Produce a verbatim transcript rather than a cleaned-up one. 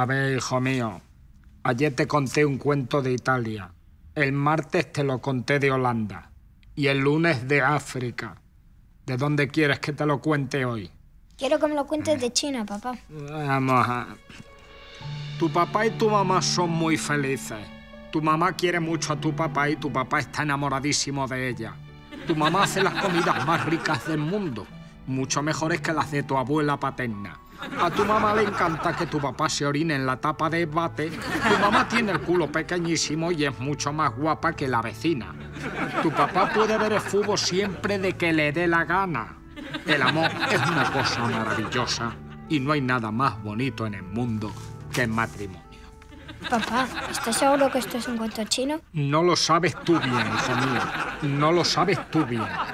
A ver, hijo mío, ayer te conté un cuento de Italia, el martes te lo conté de Holanda y el lunes de África. ¿De dónde quieres que te lo cuente hoy? Quiero que me lo cuentes de China, papá. Vamos a... Tu papá y tu mamá son muy felices. Tu mamá quiere mucho a tu papá y tu papá está enamoradísimo de ella. Tu mamá hace las comidas más ricas del mundo, mucho mejores que las de tu abuela paterna. A tu mamá le encanta que tu papá se orine en la tapa de bate. Tu mamá tiene el culo pequeñísimo y es mucho más guapa que la vecina. Tu papá puede ver el fútbol siempre de que le dé la gana. El amor es una cosa maravillosa y no hay nada más bonito en el mundo que el matrimonio. Papá, ¿estás seguro que esto es un cuento chino? No lo sabes tú bien, hijo mío. No lo sabes tú bien.